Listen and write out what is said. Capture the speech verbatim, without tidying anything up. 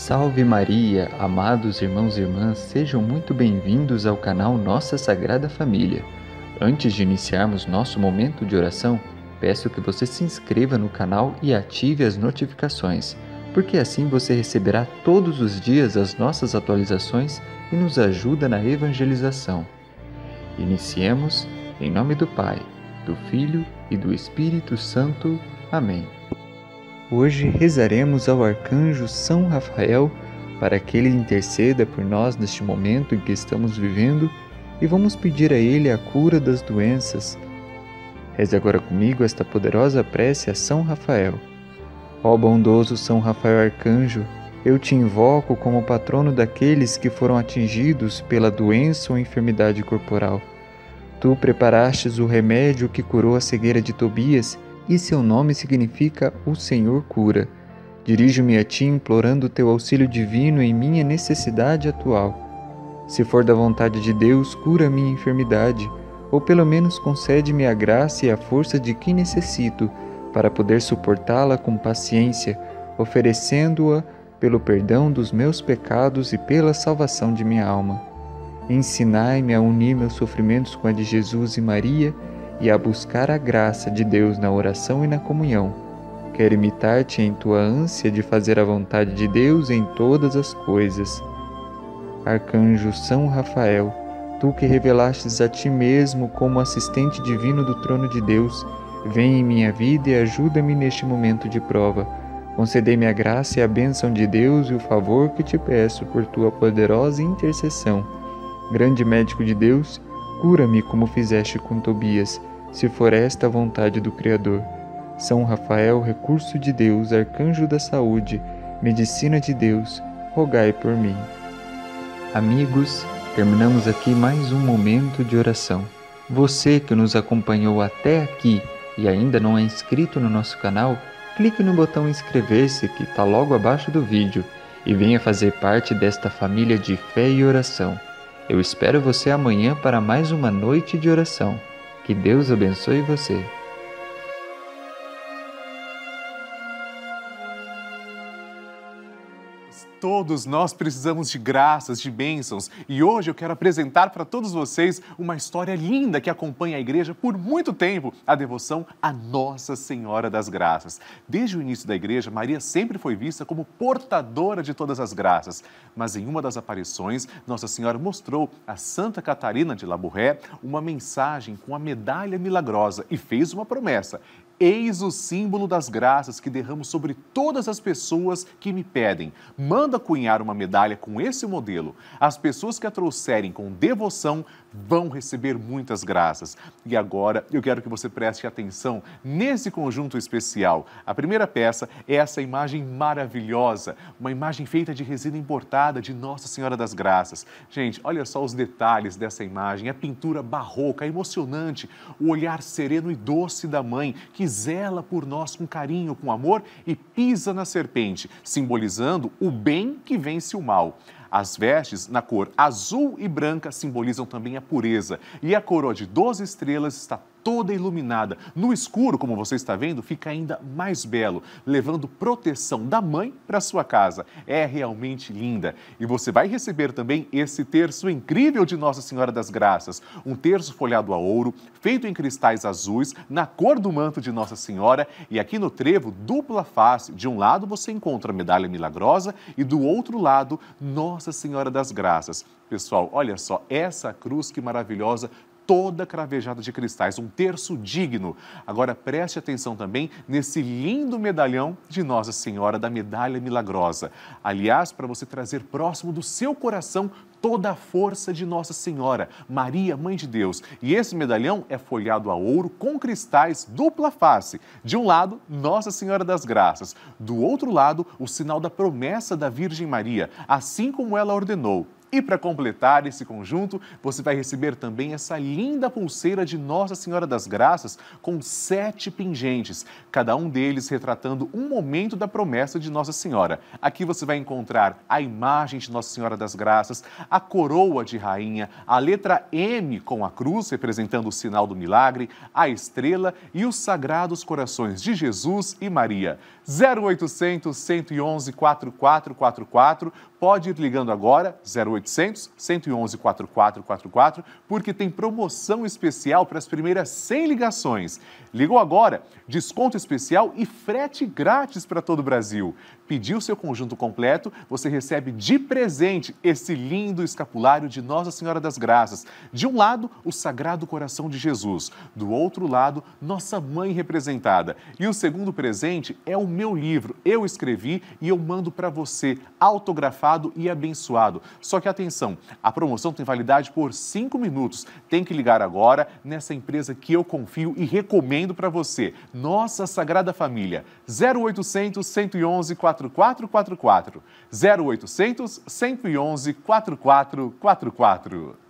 Salve Maria, amados irmãos e irmãs, sejam muito bem-vindos ao canal Nossa Sagrada Família. Antes de iniciarmos nosso momento de oração, peço que você se inscreva no canal e ative as notificações, porque assim você receberá todos os dias as nossas atualizações e nos ajuda na evangelização. Iniciemos em nome do Pai, do Filho e do Espírito Santo. Amém. Hoje rezaremos ao Arcanjo São Rafael para que ele interceda por nós neste momento em que estamos vivendo e vamos pedir a ele a cura das doenças. Reze agora comigo esta poderosa prece a São Rafael. Ó bondoso São Rafael Arcanjo, eu te invoco como patrono daqueles que foram atingidos pela doença ou enfermidade corporal. Tu preparastes o remédio que curou a cegueira de Tobias e seu nome significa o Senhor cura. Dirijo-me a ti implorando teu auxílio divino em minha necessidade atual. Se for da vontade de Deus, cura minha enfermidade, ou pelo menos concede-me a graça e a força de que necessito para poder suportá-la com paciência, oferecendo-a pelo perdão dos meus pecados e pela salvação de minha alma. Ensinai-me a unir meus sofrimentos com a de Jesus e Maria e a buscar a graça de Deus na oração e na comunhão. Quero imitar-te em tua ânsia de fazer a vontade de Deus em todas as coisas. Arcanjo São Rafael, tu que revelastes a ti mesmo como assistente divino do trono de Deus, vem em minha vida e ajuda-me neste momento de prova. Concedei-me a graça e a bênção de Deus e o favor que te peço por tua poderosa intercessão. Grande médico de Deus, cura-me como fizeste com Tobias, se for esta a vontade do Criador. São Rafael, recurso de Deus, arcanjo da saúde, medicina de Deus, rogai por mim. Amigos, terminamos aqui mais um momento de oração. Você que nos acompanhou até aqui e ainda não é inscrito no nosso canal, clique no botão inscrever-se que está logo abaixo do vídeo e venha fazer parte desta família de fé e oração. Eu espero você amanhã para mais uma noite de oração. Que Deus abençoe você. Todos nós precisamos de graças, de bênçãos, e hoje eu quero apresentar para todos vocês uma história linda que acompanha a igreja por muito tempo, a devoção à Nossa Senhora das Graças. Desde o início da igreja, Maria sempre foi vista como portadora de todas as graças, mas em uma das aparições, Nossa Senhora mostrou a Santa Catarina de Labourré uma mensagem com a Medalha Milagrosa e fez uma promessa: eis o símbolo das graças que derramo sobre todas as pessoas que me pedem. Manda cunhar uma medalha com esse modelo. As pessoas que a trouxerem com devoção vão receber muitas graças. E agora eu quero que você preste atenção nesse conjunto especial. A primeira peça é essa imagem maravilhosa, uma imagem feita de resina importada de Nossa Senhora das Graças. Gente, olha só os detalhes dessa imagem, a pintura barroca, emocionante, o olhar sereno e doce da mãe, que zela por nós com carinho, com amor e pisa na serpente, simbolizando o bem que vence o mal. As vestes na cor azul e branca simbolizam também a pureza e a coroa de doze estrelas está toda iluminada. No escuro, como você está vendo, fica ainda mais belo, levando proteção da mãe para sua casa. É realmente linda. E você vai receber também esse terço incrível de Nossa Senhora das Graças, um terço folhado a ouro, feito em cristais azuis, na cor do manto de Nossa Senhora, e aqui no trevo, dupla face. De um lado você encontra a Medalha Milagrosa e do outro lado, Nossa Senhora das Graças. Pessoal, olha só, essa cruz que maravilhosa, toda cravejada de cristais, um terço digno. Agora preste atenção também nesse lindo medalhão de Nossa Senhora da Medalha Milagrosa. Aliás, para você trazer próximo do seu coração toda a força de Nossa Senhora, Maria, Mãe de Deus. E esse medalhão é folhado a ouro com cristais dupla face. De um lado, Nossa Senhora das Graças. Do outro lado, o sinal da promessa da Virgem Maria, assim como ela ordenou. E para completar esse conjunto, você vai receber também essa linda pulseira de Nossa Senhora das Graças com sete pingentes, cada um deles retratando um momento da promessa de Nossa Senhora. Aqui você vai encontrar a imagem de Nossa Senhora das Graças, a coroa de rainha, a letra M com a cruz, representando o sinal do milagre, a estrela e os sagrados corações de Jesus e Maria. zero oitocentos, cento e onze, quatro quatro quatro quatro, pode ir ligando agora, zero oitocentos, cento e onze, quatro quatro quatro quatro, porque tem promoção especial para as primeiras cem ligações. Ligou agora? Desconto especial e frete grátis para todo o Brasil. Pediu seu conjunto completo, você recebe de presente esse lindo escapulário de Nossa Senhora das Graças. De um lado, o Sagrado Coração de Jesus. Do outro lado, Nossa Mãe representada. E o segundo presente é o meu livro. Eu escrevi e eu mando para você, autografado e abençoado. Só que atenção, a promoção tem validade por cinco minutos. Tem que ligar agora nessa empresa que eu confio e recomendo para você, Nossa Sagrada Família. zero oitocentos, cento e onze, quatro quatro quatro quatro, zero oitocentos, cento e onze, quatro quatro quatro quatro.